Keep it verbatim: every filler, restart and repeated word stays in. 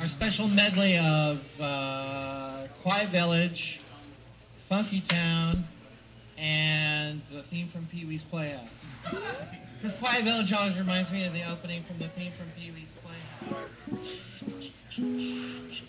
Our special medley of uh, Quiet Village, Funky Town, and the theme from Pee Wee's Playhouse. Because Quiet Village always reminds me of the opening from the theme from Pee Wee's Playhouse.